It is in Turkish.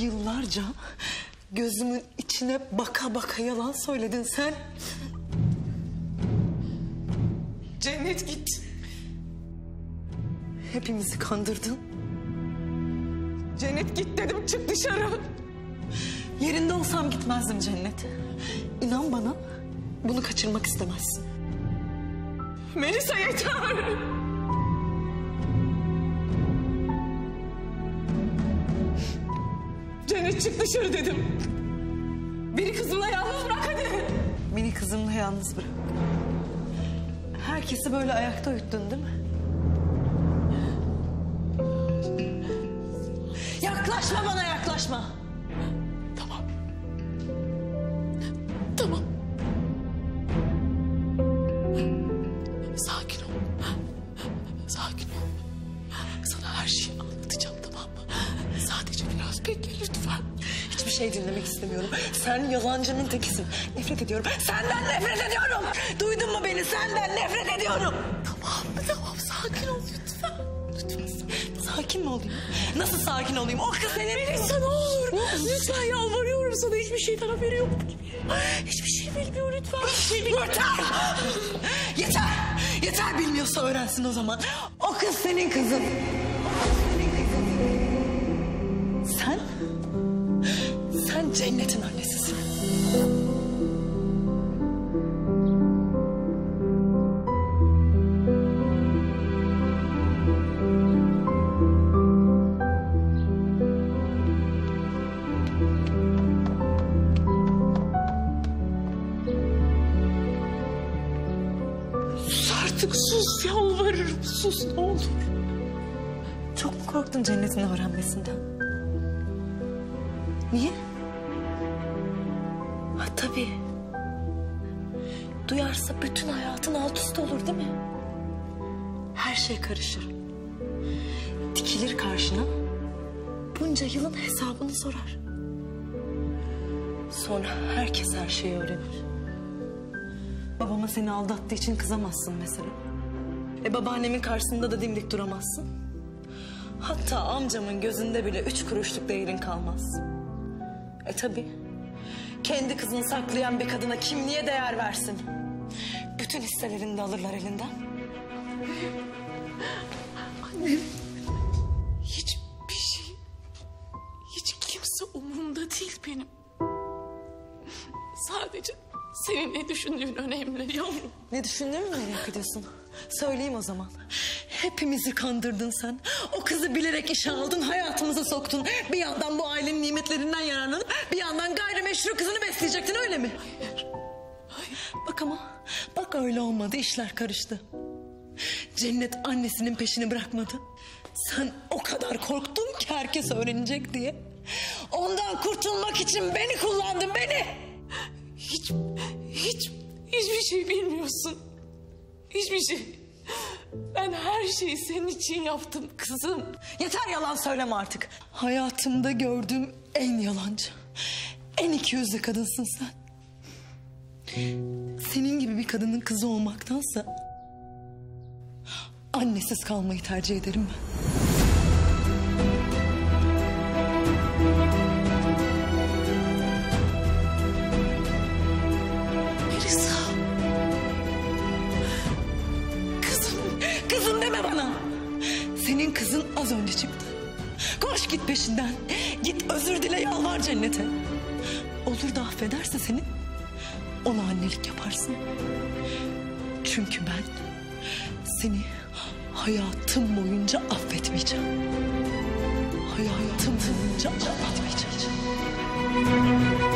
Yıllarca gözümün içine baka baka yalan söyledin sen. Cennet git. Hepimizi kandırdın. Cennet git dedim, çık dışarı. Yerinde olsam gitmezdim Cennet. İnan bana, bunu kaçırmak istemezsin. Melisa yeter. Cennet çık dışarı dedim. Beni kızımla yalnız bırak hadi. Beni kızımla yalnız bırak. Herkesi böyle ayakta uyuttun değil mi? Yaklaşma bana, yaklaşma. Tamam. Tamam. Sakin ol. Sakin ol. Sana her şeyi anlatacağım, tamam mı? Sadece biraz bekle lütfen. Hiçbir şey dinlemek istemiyorum. Sen yalancının tekisin. Nefret ediyorum. Senden nefret ediyorum. Duydun mu beni? Senden nefret ediyorum. Tamam mı? Tamam. Sakin ol lütfen. Lütfen. Sakin mi olayım? Nasıl sakin olayım? O kız senin... Melisa ne olur. Lütfen yalvarıyorum sana. Hiçbir şeyden haberi yok. Hiçbir şey bilmiyor lütfen. Yeter! Yeter! Yeter, bilmiyorsa öğrensin o zaman. O kız senin kızın. Sen Cennet'in annesisin. Artık sus, yalvarırım, sus ne olur. Çok mu korktun Cennet'in öğrenmesinden? Niye? Ha tabii. Duyarsa bütün hayatın alt üst olur değil mi? Her şey karışır. Dikilir karşına, bunca yılın hesabını sorar. Sonra herkes her şeyi öğrenir. Babama seni aldattığı için kızamazsın mesela. Babaannemin karşısında da dimdik duramazsın. Hatta amcamın gözünde bile 3 kuruşluk değerin kalmaz. Tabii. Kendi kızını saklayan bir kadına kim niye değer versin? Bütün hisselerini de alırlar elinden. Annem. Hiçbir şey, hiç kimse umurumda değil benim. Sadece... Senin ne düşündüğün önemli yavrum. Ne düşündüğümü merak ediyorsun? Söyleyeyim o zaman. Hepimizi kandırdın sen. O kızı bilerek işe aldın, hayatımıza soktun. Bir yandan bu ailenin nimetlerinden yararlanıp... ...bir yandan gayrimeşru kızını besleyecektin, öyle mi? Hayır. Hayır. Bak ama, bak öyle olmadı, işler karıştı. Cennet annesinin peşini bırakmadı. Sen o kadar korktun ki herkes öğrenecek diye. Ondan kurtulmak için beni kullandın, beni! Hiçbir şey bilmiyorsun. Hiçbir şey. Ben her şeyi senin için yaptım kızım. Yeter yalan söyleme artık. Hayatımda gördüğüm en yalancı, en ikiyüzlü kadınsın sen. Senin gibi bir kadının kızı olmaktansa... ...annesiz kalmayı tercih ederim ben. Senin kızın az önce çıktı. Koş git peşinden. Git özür dile, yalvar Cennet'e. Olur da affederse seni, ona annelik yaparsın. Çünkü ben seni hayatım boyunca affetmeyeceğim. Hayatım boyunca affetmeyeceğim.